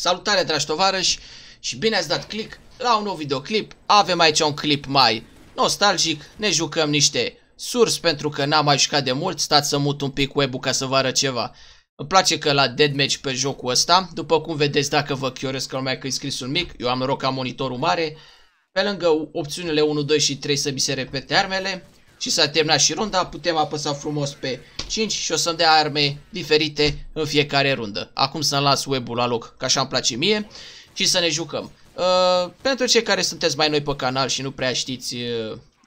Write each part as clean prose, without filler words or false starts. Salutare, dragi tovarăși, și bine ați dat click la un nou videoclip. Avem aici un clip mai nostalgic, ne jucăm niște Source pentru că n-am mai jucat de mult. Stați să mut un pic web-ul ca să vă arăt ceva. Îmi place că la deadmatch pe jocul ăsta, după cum vedeți dacă vă chioresc că numai că e scrisul mic, eu am noroc ca monitorul mare, pe lângă opțiunile 1, 2 și 3 să mi se repete armele și s-a terminat și runda, putem apăsa frumos pe 5 și o să-mi dea arme diferite în fiecare rundă. Acum să-mi las web-ul la loc, că așa îmi place mie, și să ne jucăm. Pentru cei care sunteți mai noi pe canal și nu prea știți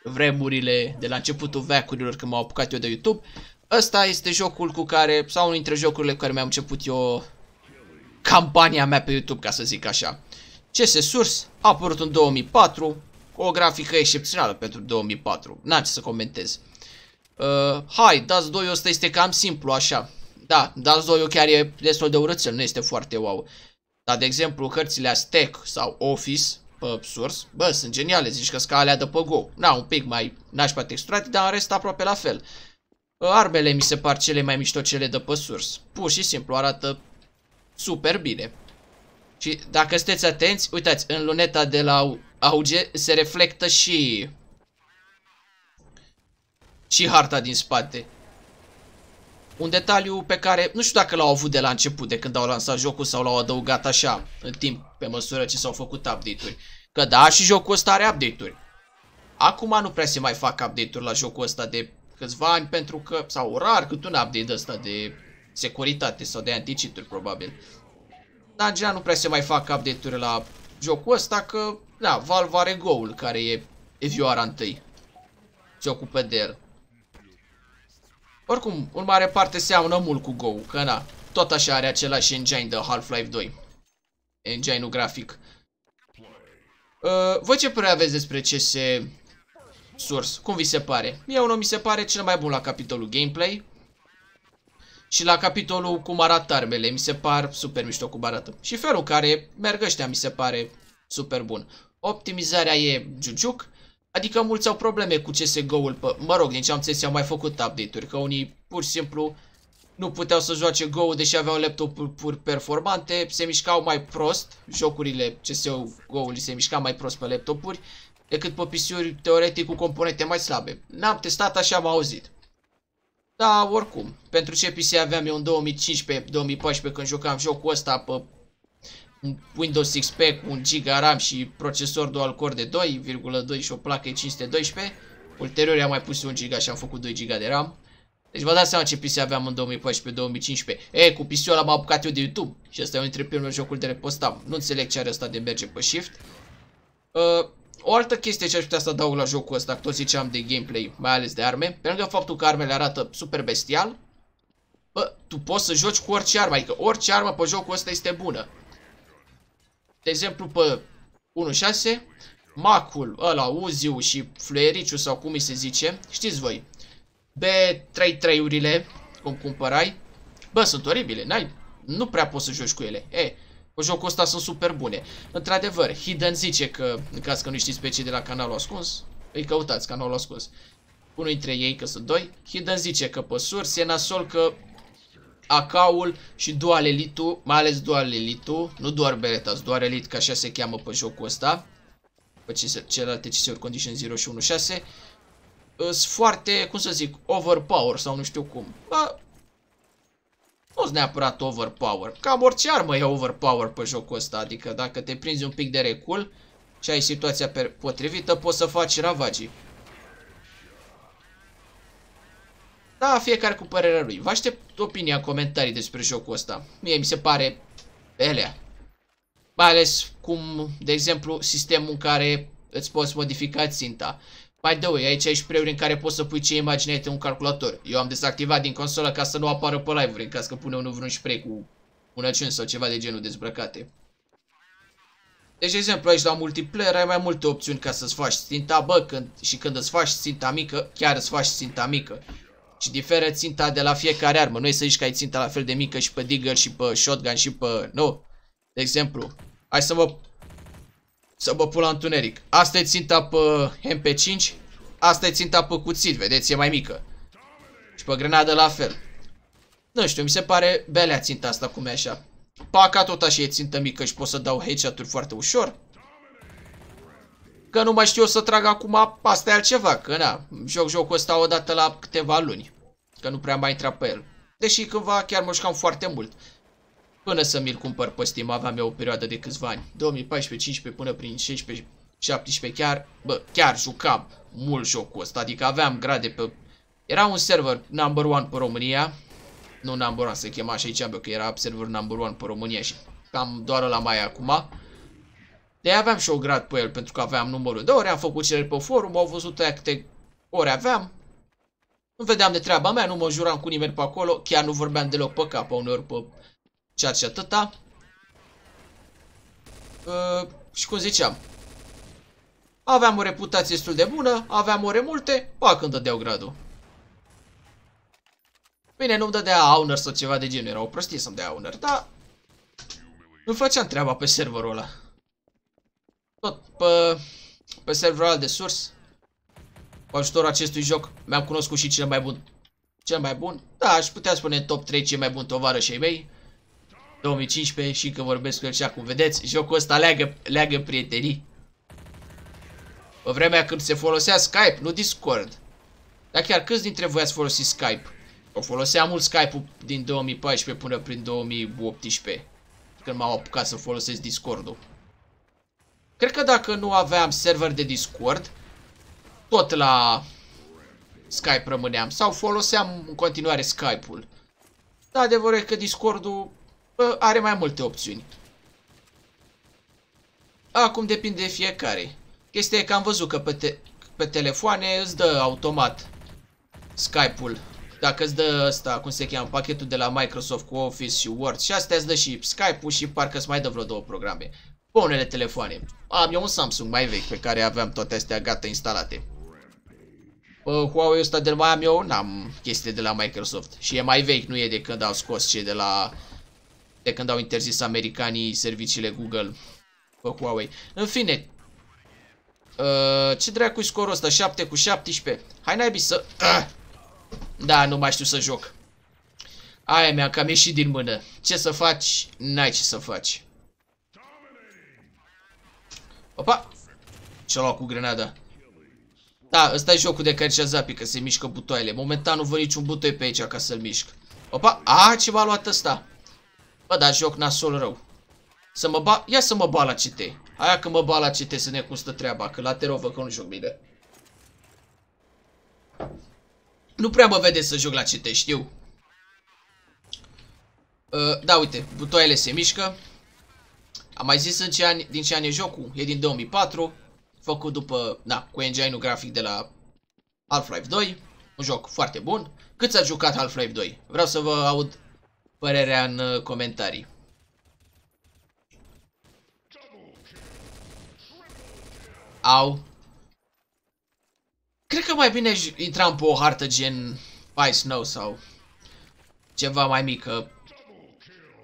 vremurile de la începutul veacurilor când m-am apucat eu de YouTube, ăsta este jocul cu care, sau unul dintre jocurile cu care mi-am început eu campania mea pe YouTube, ca să zic așa. CS Source a apărut în 2004, o grafică excepțională pentru 2004, n-am ce să comentez. Hai, Dust2 ăsta este cam simplu așa. Da, Dust2 chiar e destul de urățel, nu este foarte wow. Dar de exemplu cărțile Stec sau Office pe Source, bă, sunt geniale, zici că ca alea de pe Go. Na, un pic mai nașpa texturate, dar în rest aproape la fel. Armele mi se par cele mai mișto cele de pe Source, pur și simplu arată super bine. Și dacă sunteți atenți, uitați, în luneta de la Auge se reflectă și harta din spate. Un detaliu pe care nu știu dacă l-au avut de la început, de când au lansat jocul, sau l-au adăugat așa în timp, pe măsură ce s-au făcut update-uri. Că da, și jocul ăsta are update-uri. Acum nu prea se mai fac update-uri la jocul ăsta de câțiva ani, pentru că, sau rar cât un update ăsta de securitate sau de anti-cheat-uri probabil. Dar în general nu prea se mai fac update-uri la jocul ăsta, că da, Valve are Go-ul, care e vioara întâi, se ocupă de el. Oricum, în mare parte seamănă mult cu Go, că na, tot așa are același engine de Half-Life 2, engine-ul grafic. Voi ce părere aveți despre CS Source? Cum vi se pare? Mie unul mi se pare cel mai bun la capitolul gameplay și la capitolul cum arată armele, mi se par super mișto cum arată. Și felul care merg ăștia mi se pare super bun. Optimizarea e giugiuc, adică mulți au probleme cu CSGO-ul, mă rog, din ce am înțeles, au mai făcut update-uri, că unii pur și simplu nu puteau să joace Go-ul deși aveau laptopuri performante, se mișcau mai prost, jocurile CSGO-ului se mișcau mai prost pe laptopuri decât pe PC-uri teoretic cu componente mai slabe. N-am testat, așa am auzit. Da, oricum, pentru ce PC aveam eu în 2015-2014 când jucam jocul ăsta pe un Windows XP cu 1 giga RAM și procesor dual core de 2,2 și o placă de 512. Ulterior i-am mai pus 1 giga și am făcut 2 giga de RAM. Deci vă dați seama ce PC aveam în 2014-2015. E, cu PC-ul ăla m-am apucat eu de YouTube și ăsta e unul dintre primele jocuri de repostam. Nu înțeleg ce are ăsta de merge pe shift. O altă chestie ce aș putea să adaug la jocul ăsta, tot ziceam de gameplay, mai ales de arme, pe lângă faptul că armele arată super bestial, bă, tu poți să joci cu orice armă, adică orice armă pe jocul ăsta este bună. De exemplu, pe 1.6, Macul, ăla, Uziu și Fluericiu sau cum îi se zice, știți voi, B33-urile, cum cumpărai, bă, sunt oribile, nu prea poți să joci cu ele, e. Cu jocul ăsta sunt super bune. Într-adevăr, Hidden zice că, în caz că nu știți pe cei de la canalul ascuns, îi căutați, canalul ascuns. Unul dintre ei, că sunt doi, Hidden zice că pe Source e nasol că AK-ul și Dual Elite-ul, mai ales Dual Elite-ul, nu doar Beretta, doar Elite, că așa se cheamă pe jocul ăsta, pe celelalte CS-uri, Condition 0 și 1.6, sunt foarte, cum să zic, overpower sau nu știu cum. Bă, nu-s neapărat overpower, cam orice armă e overpower pe jocul ăsta, adică dacă te prinzi un pic de recul și ai situația potrivită, poți să faci ravagii. Da, fiecare cu părerea lui. Vă aștept opinia în comentarii despre jocul ăsta. Mie mi se pare elea. Mai ales cum, de exemplu, sistemul în care îți poți modifica ținta. By the way, aici ai spray-uri în care poți să pui ce imagine ai în un calculator. Eu am dezactivat din consolă ca să nu apară pe live-uri, în caz că pune unul vreun spray cu unăciuni sau ceva de genul dezbrăcate. Deci, de exemplu, aici la multiplayer ai mai multe opțiuni ca să-ți faci ținta, bă, și când îți faci ținta mică, chiar îți faci ținta mică. Și diferă ținta de la fiecare armă, nu e să zici că ai ținta la fel de mică și pe digger și pe shotgun și pe... Nu! De exemplu, hai să mă... Să mă pun la întuneric. Asta e ținta pe MP5, asta e ținta pe cuțit, vedeți, e mai mică. Și pe grenadă la fel. Nu știu, mi se pare belea ținta asta, cum e așa. Paca tot așa e țintă mică și pot să dau headshot-uri foarte ușor. Că nu mai știu eu să trag acum, asta e altceva, că na, joc jocul ăsta odată la câteva luni. Că nu prea mai intra pe el. Deși cândva chiar mă jucam foarte mult. Până să mi-l cumpăr pe Steam, aveam eu o perioadă de câțiva ani. 2014-15 până prin 16-17 chiar, bă, chiar jucam mult jocul ăsta. Adică aveam grade pe... Era un server number one pe România. Nu number one, se chema așa, ziceam eu că era server number one pe România și cam doar ăla mai e acum. De-aia aveam și o grad pe el, pentru că aveam numărul de ore, am făcut cereri pe forum, au văzut aia câte ore aveam. Nu vedeam de treaba mea, nu mă juram cu nimeni pe acolo, chiar nu vorbeam deloc pe cap, uneori pe ceea ce atâta. Și cum ziceam, aveam o reputație destul de bună, aveam ore multe, pa, când dădeau gradul. Bine, nu-mi dădea honor sau ceva de genul, era o prostie să-mi dea honor, dar nu făceam treaba pe serverul ăla. Tot pe serverul ăla de Source, cu ajutorul acestui joc, mi-am cunoscut și cel mai bun. Cel mai bun? Da, aș putea spune în top 3 cei mai buni tovarășii mei. 2015 și că vorbesc cu el și acum. Vedeți, jocul ăsta leagă prietenii. Pe vremea când se folosea Skype, nu Discord. Dar chiar câți dintre voi ați folosit Skype? O folosea mult Skype-ul din 2014 până prin 2018, când m-am apucat să folosesc Discord-ul. Cred că dacă nu aveam server de Discord, tot la Skype rămâneam sau foloseam în continuare Skype-ul. Dar adevărul e că Discord-ul are mai multe opțiuni. Acum depinde de fiecare. Chestia e că am văzut că pe telefoane îți dă automat Skype-ul. Dacă îți dă ăsta, cum se cheamă, pachetul de la Microsoft cu Office și Word și astea îți dă și Skype-ul și parcă îți mai dă vreo două programe. Pe unele telefoane. Am eu un Samsung mai vechi pe care aveam toate astea gata instalate. Pe Huawei ăsta de mai am eu, n-am chestii de la Microsoft. Și e mai vechi, nu e de când au scos cei de când au interzis americanii serviciile Google pe Huawei. În fine. Ce dracu-i scorul ăsta? 7-17. Hai naibii să... Da, nu mai știu să joc. Aia mi-a cam ieșit din mână. Ce să faci? N-ai ce să faci. Opa! Ce-a luat cu grenada? Da, ăsta e jocul de care și-a zapi, că se mișcă butoaiele. Momentan nu văd niciun butoi pe aici ca să-l mișc. Opa! A, ce m-a luat ăsta? Bă, dar joc nasol rău. Să mă ba... Ia să mă ba la CT. Aia că mă ba la CT să ne custă treaba, că lateral văd că nu joc bine. Nu prea mă vede să joc la CT, știu. Da, uite, butoaiele se mișcă. Am mai zis din ce an e jocul. E din 2004. Făcut după, da, cu engine-ul grafic de la Half-Life 2. Un joc foarte bun. Cât ați jucat Half-Life 2? Vreau să vă aud părerea în comentarii. Au. Cred că mai bine intram pe o hartă gen Five Snow sau ceva mai mică.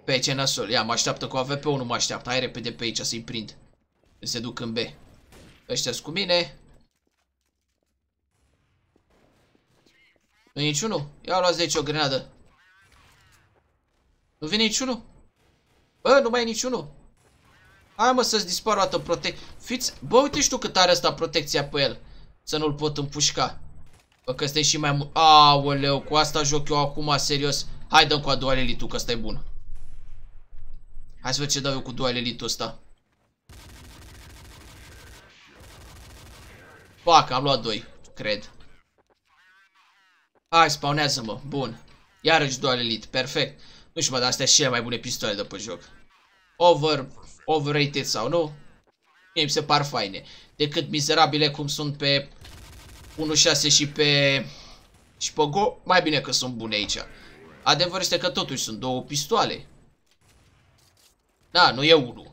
Pe ce nasol? Ia, mă așteaptă cu AWP-ul, nu mă așteaptă. Hai repede pe aici să-i prind. Se duc în B. Ăștia-s cu mine. Nu-i niciunul? Ia luați de aici o grenadă. Nu vine niciunul? Bă, nu mai e niciunul. Hai mă să-ți dispar o dată protecție. Fiți... Bă, uite și tu cât are ăsta protecția pe el. Să nu-l pot împușca. Bă, că stai și mai mult. Aoleu, cu asta joc eu acum, serios. Hai, dăm cu a doua elitul, că ăsta e bun. Hai să văd ce dau eu cu dual elite-ul ăsta. Pac, am luat 2, cred. Hai, spawnează-mă, bun. Iarăși dual elite, perfect. Nu știu, mă, dar astea sunt cele mai bune pistoale de pe joc. Overrated sau nu? Mie mi se par faine. Decât mizerabile cum sunt pe 1.6 și pe Go, mai bine că sunt bune aici. Adevărul este că totuși sunt două pistoale. Da, nu e unul.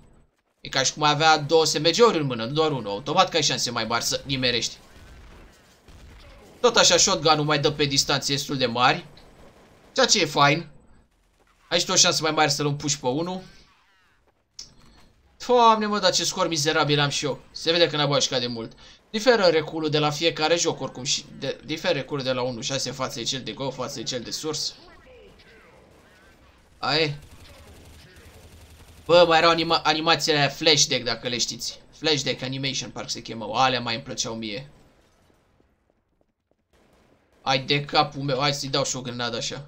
E ca și cum avea două SMG-uri în mână, nu doar unul. Automat că ai șanse mai mari să nimerești. Tot așa shotgun-ul mai dă pe distanțe destul de mari. Ceea ce e fain. Ai și tu o șansă mai mare să-l împuși pe unul. Doamne mă, dar ce scor mizerabil am și eu. Se vede că n-am ajucat de mult. Diferă reculul de la fiecare joc oricum și diferă reculul de la 1.6 față de cel de Go, față de cel de Source. Aie. Bă, mai erau animațiile aia Flash Deck, dacă le știți. Flash Deck Animation, parcă se chemau. Alea mai îmi plăceau mie. Ai de capul meu. Hai să-i dau și o grenadă așa.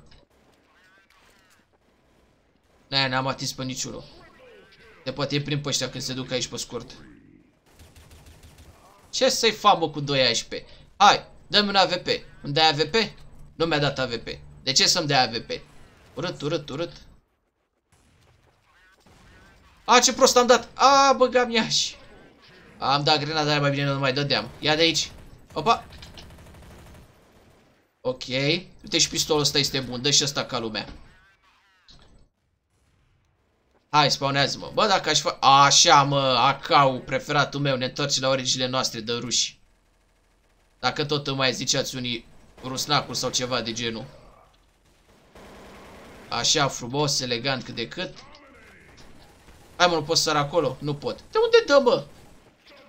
N-am atins pe niciunul. De poate e prin pe ăștia când se duc aici pe scurt. Ce să-i fac, mă, cu 2 AWP? Hai, dă-mi un AWP. Îmi dai AWP? Nu mi-a dat AWP. De ce să-mi dea AWP? Urât, urât, urât. A, ce prost am dat! A, băgam iași. Am dat grenada aia, mai bine nu mai dădeam. Ia de aici. Opa! Ok. Uite și pistolul ăsta este bun. Dă și ăsta ca lumea. Hai, spawnează-mă. Bă, dacă aș face... Așa, mă, AK-ul, preferatul meu. Ne întorci la originile noastre de ruși. Dacă tot îmi mai ziceați unii rusnacuri sau ceva de genul. Așa, frumos, elegant, cât de cât. Hai, mă, nu pot să sar acolo? Nu pot. De unde dă, mă?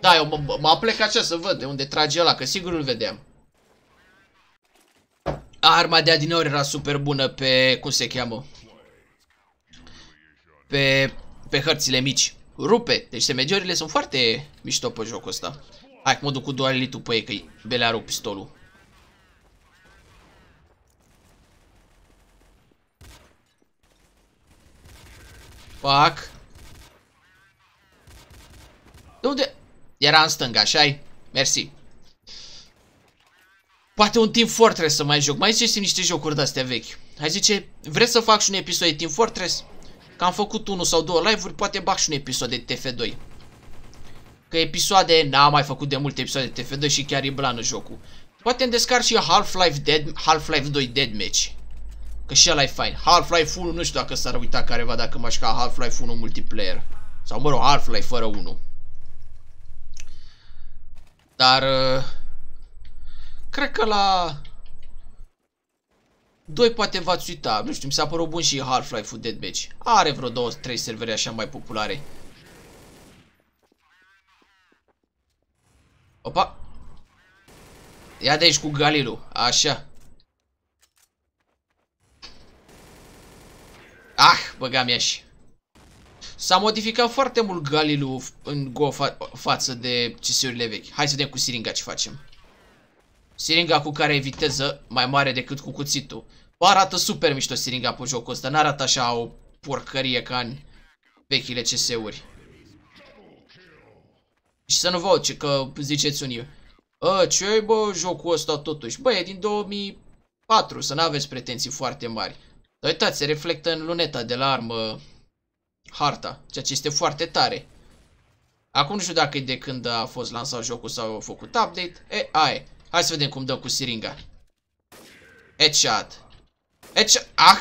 Da, eu mă aplec așa să văd de unde trage ăla, că sigur îl vedeam. Arma de adineori era super bună pe... Cum se cheamă? Pe hărțile mici. Rupe. Deci semegiorile sunt foarte mișto pe jocul ăsta. Hai că mă duc cu dualitul pe ei, că-i belearul pistolul. Pac. De unde? Era în stânga, așa-i? Mersi. Poate un Team Fortress să mai joc. Mai ziceți niște jocuri de-astea vechi. Hai zice, vreți să fac și un episod de Team Fortress? Că am făcut 1 sau 2 live-uri, poate bag și un episod de TF2. Că episoade, n-am mai făcut de multe episoade de TF2 și chiar e blană jocul. Poate îmi descarc și Half-Life 2 Deadmatch. Că și ăla e fain. Half-Life 1, nu știu dacă s-ar uita careva dacă m-aș ca Half-Life 1 multiplayer. Sau mă rog, Half-Life fără 1. Dar... cred că la... 2 poate v-ați uita, nu știu, mi s-a părut bun și Half-Life-ul Deadmatch. Are vreo 2-3 servere așa mai populare. Opa! Ia de aici cu Galilu, așa. Ah, băgam iași. S-a modificat foarte mult Galilu în Go față de CS-urile vechi. Hai să vedem cu siringa ce facem. Siringa cu care e viteză mai mare decât cu cuțitul. Bă, arată super mișto siringa pe jocul ăsta. N-arată așa o porcărie ca în vechile CS-uri. Și să nu vă auce că ziceți unii. A, ce-i bă jocul ăsta totuși? Bă, e din 2004, să n-aveți pretenții foarte mari. Dar uitați, se reflectă în luneta de la armă harta, ceea ce este foarte tare. Acum nu știu dacă e de când a fost lansat jocul sau a făcut update. E, aia. Hai să vedem cum dăm cu siringa. Headshot. Headshot. Ah!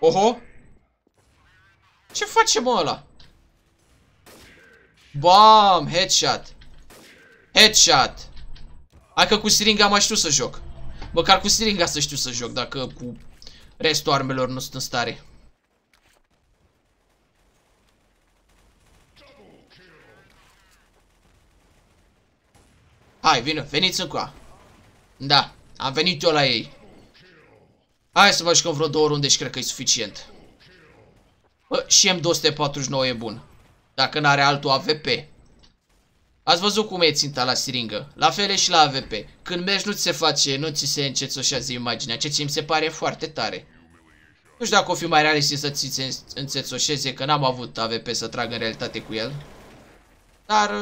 Oho! Ce face, mă, ăla? Bam! Headshot. Headshot. Hai că cu siringa mai știu să joc. Măcar cu siringa să știu să joc, dacă cu restul armelor nu sunt în stare. Hai, vină, veniți încoa. Da, am venit eu la ei. Hai să vă jucăm vreo 2 runde și cred că e suficient. Bă, și M249 e bun. Dacă n-are altul AWP. Ați văzut cum e ținta la siringă. La fel e și la AWP. Când mergi nu ți se face, nu ți se încețoșează imaginea. Ce mi se pare foarte tare. Nu știu dacă o fi mai realist să ți se înțețoșeze, că n-am avut AWP să trag în realitate cu el. Dar...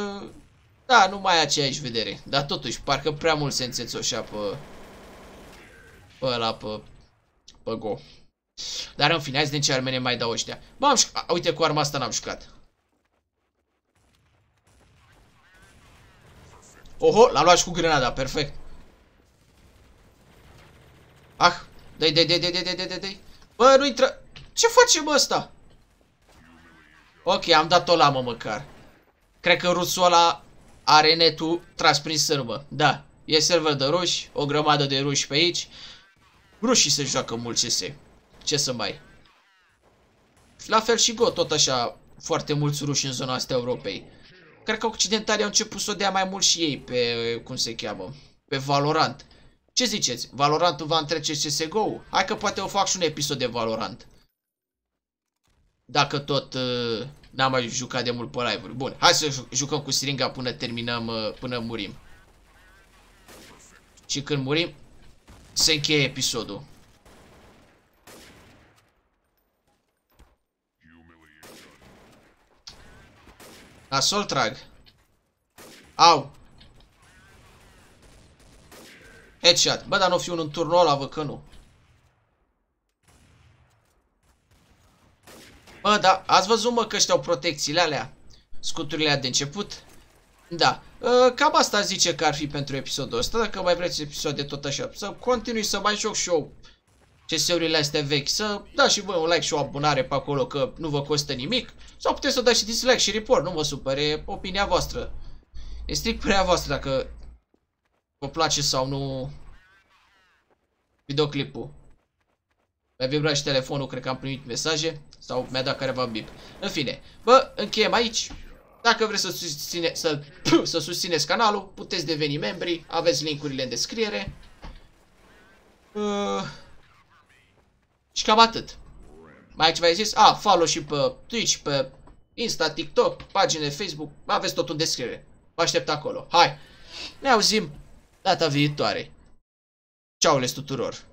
da, nu mai ai aceeași vedere. Dar totuși, parcă prea mult se înțețoșea pe Go. Dar în final, din ce armene mai dau ăștia. Bă, am jucat. Uite, cu arma asta n-am jucat. Oho, l-a luat și cu grenada, perfect. Ah, dă-i, dă-i, dă-i, dă-i, dă-i, dă-i. Bă, nu intră. Ce face, bă, ăsta? Ok, am dat-o la mă, măcar. Cred că rusul ăla... are netul tras prin sârmă. Da, e server de ruși, o grămadă de ruși pe aici. Rușii se joacă mult CS. Ce să mai. Și la fel și Go, tot așa, foarte mulți ruși în zona asta Europei. Cred că occidentalii au început să o dea mai mult și ei pe, cum se cheamă, pe Valorant. Ce ziceți? Valorantul va întrece CSGO-ul? Hai că poate o fac și un episod de Valorant. Dacă tot n-am mai jucat de mult pe live-uri. Bun, hai să jucăm cu siringa până terminăm, până murim. Și când murim, se încheie episodul. Nasol trag. Au. Headshot. Bă, dar nu fi unul în turnul ăla, vă că nu. Bă, dar ați văzut, mă, că ăștia au protecțiile alea? Scuturile alea de început? Da. Cam asta zice că ar fi pentru episodul ăsta. Dacă mai vreți episod de tot așa, să continui să mai joc și eu CS-urile astea vechi, să dați și voi un like și o abonare pe acolo, că nu vă costă nimic. Sau puteți să dați și dislike și report, nu mă supere, opinia voastră. E strict părerea voastră dacă vă place sau nu videoclipul. Mi-a vibrat și telefonul, cred că am primit mesaje sau mi-a dat careva bip. În fine, bă, încheiem aici. Dacă vreți să susțineți canalul, puteți deveni membri, aveți linkurile în descriere. Și cam atât. Mai ai ceva ai zis? A, follow și pe Twitch, pe Insta, TikTok, pagine Facebook, aveți tot în descriere. Vă aștept acolo. Hai, ne auzim data viitoare. Ceau les tuturor!